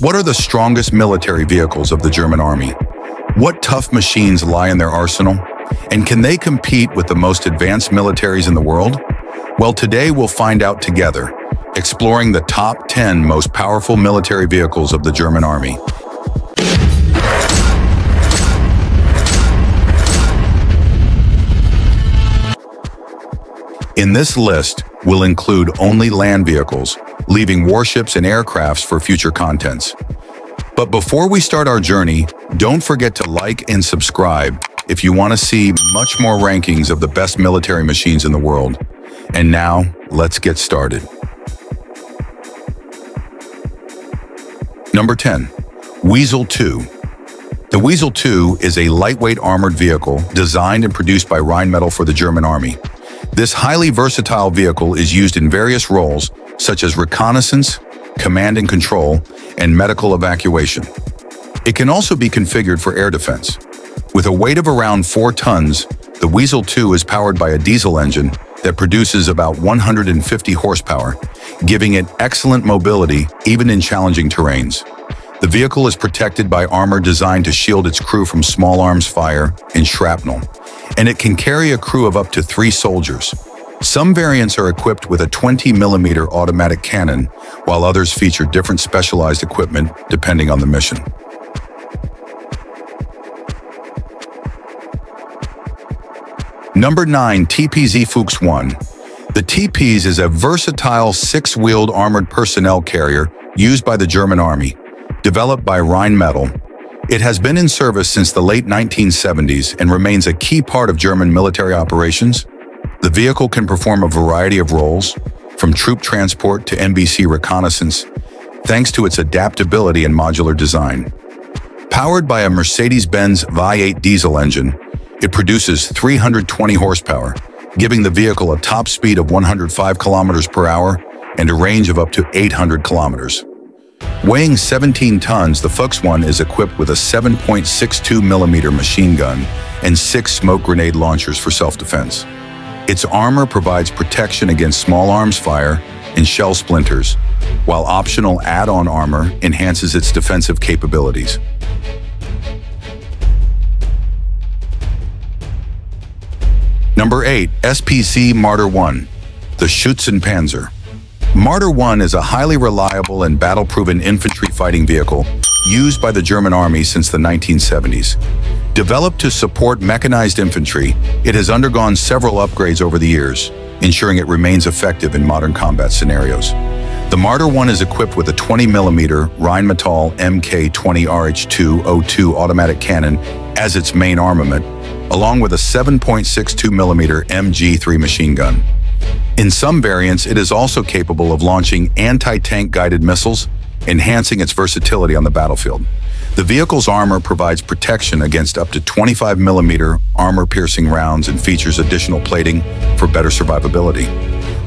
What are the strongest military vehicles of the German Army? What tough machines lie in their arsenal? And can they compete with the most advanced militaries in the world? Well, today we'll find out together, exploring the top 10 most powerful military vehicles of the German Army. In this list, we'll include only land vehicles, leaving warships and aircrafts for future contents. But before we start our journey, don't forget to like and subscribe if you want to see much more rankings of the best military machines in the world. And now, let's get started. Number 10. Wiesel 2. The Wiesel 2 is a lightweight armored vehicle designed and produced by Rheinmetall for the German Army. This highly versatile vehicle is used in various roles, such as reconnaissance, command and control, and medical evacuation. It can also be configured for air defense. With a weight of around 4 tons, the Wiesel 2 is powered by a diesel engine that produces about 150 horsepower, giving it excellent mobility even in challenging terrains. The vehicle is protected by armor designed to shield its crew from small arms fire and shrapnel, and it can carry a crew of up to 3 soldiers. Some variants are equipped with a 20mm automatic cannon, while others feature different specialized equipment depending on the mission. Number 9. TPZ Fuchs 1. The TPZ is a versatile 6-wheeled armored personnel carrier used by the German Army, developed by Rheinmetall. It has been in service since the late 1970s and remains a key part of German military operations. The vehicle can perform a variety of roles, from troop transport to NBC reconnaissance, thanks to its adaptability and modular design. Powered by a Mercedes-Benz V8 diesel engine, it produces 320 horsepower, giving the vehicle a top speed of 105 km/h and a range of up to 800 kilometers. Weighing 17 tons, the Fuchs 1 is equipped with a 7.62mm machine gun and 6 smoke grenade launchers for self-defense. Its armor provides protection against small arms fire and shell splinters, while optional add-on armor enhances its defensive capabilities. Number 8. SPC Marder 1. The Schützenpanzer. Marder 1 is a highly reliable and battle-proven infantry fighting vehicle used by the German Army since the 1970s. Developed to support mechanized infantry, it has undergone several upgrades over the years, ensuring it remains effective in modern combat scenarios. The Marder 1 is equipped with a 20mm Rheinmetall MK20 RH202 automatic cannon as its main armament, along with a 7.62mm MG3 machine gun. In some variants, it is also capable of launching anti-tank guided missiles, enhancing its versatility on the battlefield. The vehicle's armor provides protection against up to 25mm armor-piercing rounds and features additional plating for better survivability.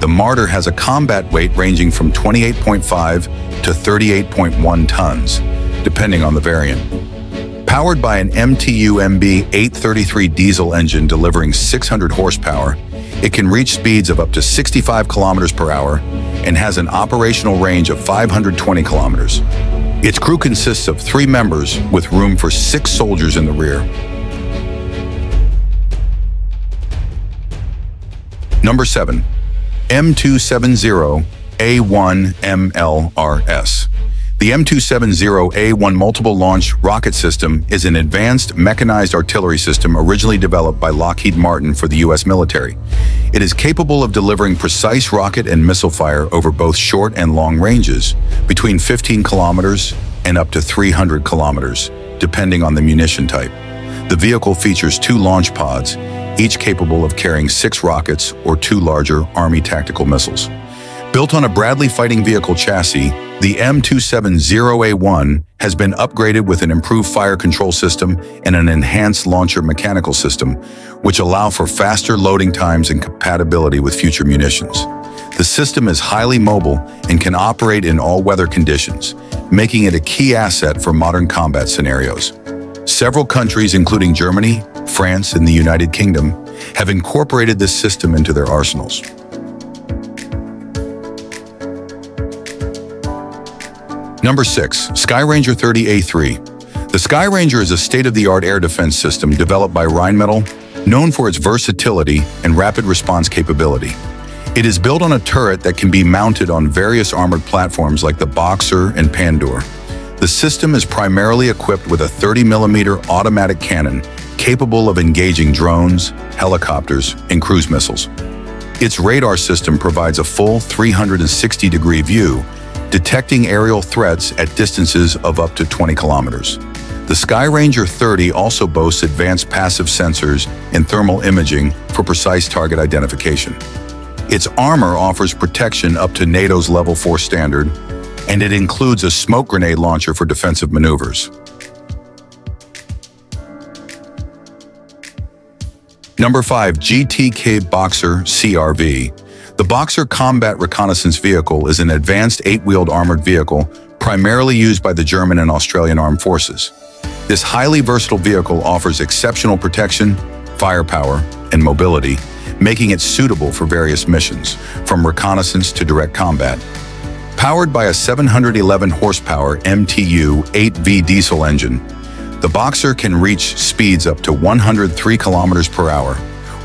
The Marder has a combat weight ranging from 28.5 to 38.1 tons, depending on the variant. Powered by an MTU MB 833 diesel engine delivering 600 horsepower, it can reach speeds of up to 65 km/h and has an operational range of 520 kilometers. Its crew consists of 3 members with room for 6 soldiers in the rear. Number 7. M270 A1 MLRS. The M270A1 multiple launch rocket system is an advanced mechanized artillery system originally developed by Lockheed Martin for the U.S. military. It is capable of delivering precise rocket and missile fire over both short and long ranges, between 15 kilometers and up to 300 kilometers, depending on the munition type. The vehicle features 2 launch pods, each capable of carrying 6 rockets or 2 larger Army tactical missiles. Built on a Bradley fighting vehicle chassis, the M270A1 has been upgraded with an improved fire control system and an enhanced launcher mechanical system, which allow for faster loading times and compatibility with future munitions. The system is highly mobile and can operate in all weather conditions, making it a key asset for modern combat scenarios. Several countries, including Germany, France, and the United Kingdom, have incorporated this system into their arsenals. Number 6. Skyranger 30A3. The Skyranger is a state-of-the-art air defense system developed by Rheinmetall, known for its versatility and rapid response capability. It is built on a turret that can be mounted on various armored platforms like the Boxer and Pandur. The system is primarily equipped with a 30mm automatic cannon capable of engaging drones, helicopters, and cruise missiles. Its radar system provides a full 360-degree view, detecting aerial threats at distances of up to 20 kilometers. The Skyranger 30 also boasts advanced passive sensors and thermal imaging for precise target identification. Its armor offers protection up to NATO's Level 4 standard, and it includes a smoke grenade launcher for defensive maneuvers. Number 5. GTK Boxer CRV. The Boxer Combat Reconnaissance Vehicle is an advanced 8-wheeled armored vehicle primarily used by the German and Australian armed forces. This highly versatile vehicle offers exceptional protection, firepower, and mobility, making it suitable for various missions, from reconnaissance to direct combat. Powered by a 711 horsepower MTU 8V diesel engine, the Boxer can reach speeds up to 103 kilometers per hour,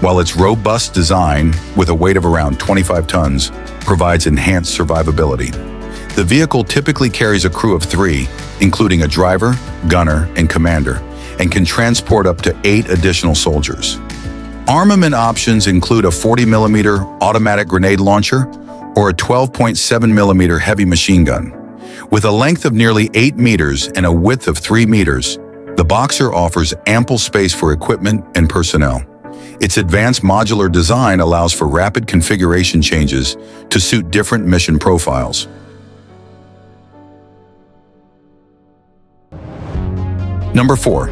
while its robust design, with a weight of around 25 tons, provides enhanced survivability. The vehicle typically carries a crew of 3, including a driver, gunner, and commander, and can transport up to 8 additional soldiers. Armament options include a 40mm automatic grenade launcher, or a 12.7mm heavy machine gun. With a length of nearly 8 meters and a width of 3 meters, the Boxer offers ample space for equipment and personnel. Its advanced modular design allows for rapid configuration changes to suit different mission profiles. Number 4.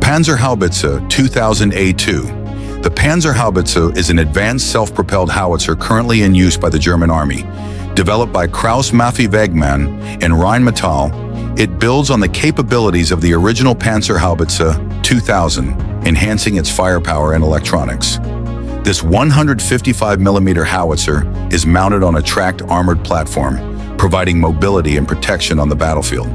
Panzerhaubitze 2000 A2. The Panzerhaubitze is an advanced self-propelled howitzer currently in use by the German Army. Developed by Krauss-Maffei Wegmann and Rheinmetall, it builds on the capabilities of the original Panzerhaubitze 2000, enhancing its firepower and electronics. This 155mm howitzer is mounted on a tracked armored platform, providing mobility and protection on the battlefield.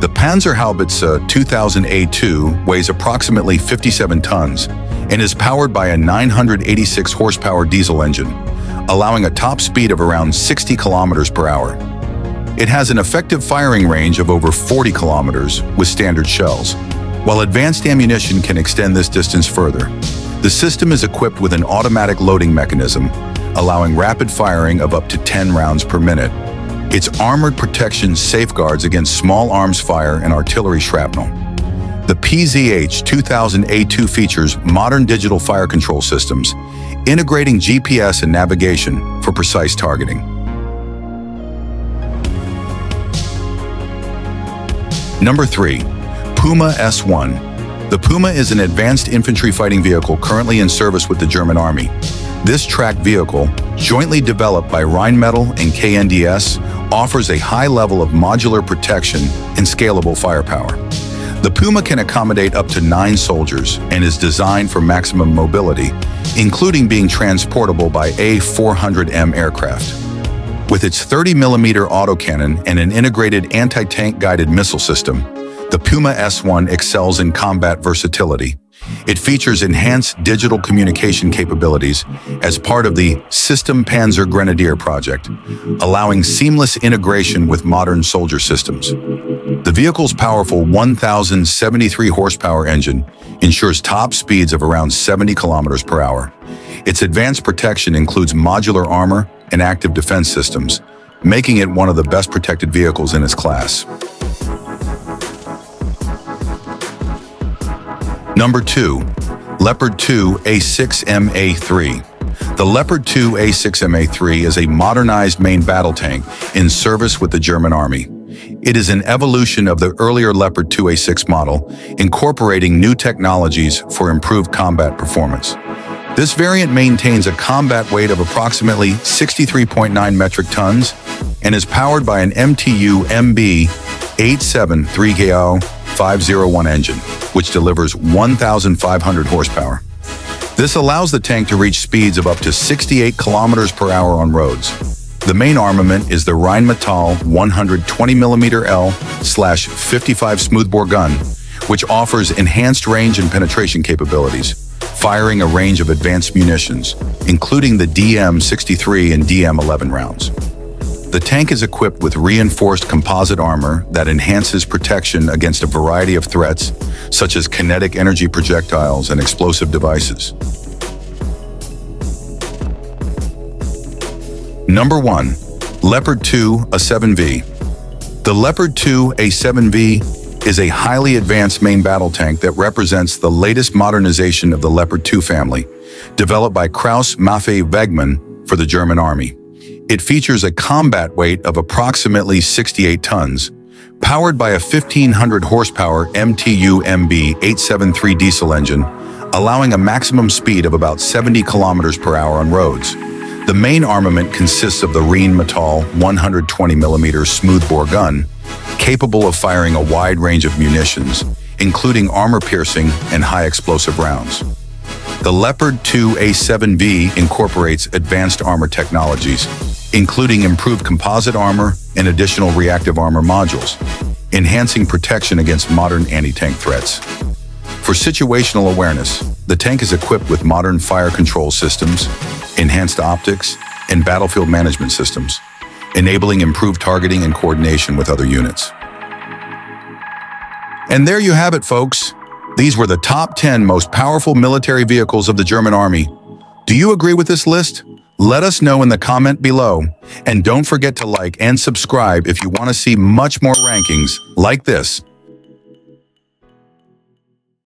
The Panzerhaubitze 2000 A2 weighs approximately 57 tons and is powered by a 986 horsepower diesel engine, allowing a top speed of around 60 kilometers per hour. It has an effective firing range of over 40 kilometers with standard shells, while advanced ammunition can extend this distance further. The system is equipped with an automatic loading mechanism, allowing rapid firing of up to 10 rounds per minute. Its armored protection safeguards against small arms fire and artillery shrapnel. The PZH 2000 A2 features modern digital fire control systems, integrating GPS and navigation for precise targeting. Number 3. Puma S1. The Puma is an advanced infantry fighting vehicle currently in service with the German Army. This tracked vehicle, jointly developed by Rheinmetall and KNDS, offers a high level of modular protection and scalable firepower. The Puma can accommodate up to 9 soldiers and is designed for maximum mobility, including being transportable by A400M aircraft. With its 30mm autocannon and an integrated anti-tank guided missile system, the Puma S1 excels in combat versatility. It features enhanced digital communication capabilities as part of the System Panzer Grenadier project, allowing seamless integration with modern soldier systems. The vehicle's powerful 1,073 horsepower engine ensures top speeds of around 70 kilometers per hour. Its advanced protection includes modular armor and active defense systems, making it one of the best protected vehicles in its class. Number 2. Leopard 2 A6MA3. The Leopard 2 A6MA3 is a modernized main battle tank in service with the German Army. It is an evolution of the earlier Leopard 2 A6 model, incorporating new technologies for improved combat performance. This variant maintains a combat weight of approximately 63.9 metric tons and is powered by an MTU MB 873KO 501 engine, which delivers 1,500 horsepower. This allows the tank to reach speeds of up to 68 kilometers per hour on roads. The main armament is the Rheinmetall 120mm L/55 smoothbore gun, which offers enhanced range and penetration capabilities, firing a range of advanced munitions, including the DM63 and DM11 rounds. The tank is equipped with reinforced composite armor that enhances protection against a variety of threats, such as kinetic energy projectiles and explosive devices. Number 1. Leopard 2 A7V. The Leopard 2 A7V is a highly advanced main battle tank that represents the latest modernization of the Leopard 2 family, developed by Krauss-Maffei Wegmann for the German Army. It features a combat weight of approximately 68 tons, powered by a 1,500 horsepower MTU MB 873 diesel engine, allowing a maximum speed of about 70 kilometers per hour on roads. The main armament consists of the Rheinmetall 120mm smoothbore gun, capable of firing a wide range of munitions, including armor-piercing and high-explosive rounds. The Leopard 2 A7V incorporates advanced armor technologies, including improved composite armor and additional reactive armor modules, enhancing protection against modern anti-tank threats. For situational awareness, the tank is equipped with modern fire control systems, enhanced optics, and battlefield management systems, enabling improved targeting and coordination with other units. And there you have it, folks. These were the top 10 most powerful military vehicles of the German Army. Do you agree with this list? Let us know in the comment below. And don't forget to like and subscribe if you want to see much more rankings like this.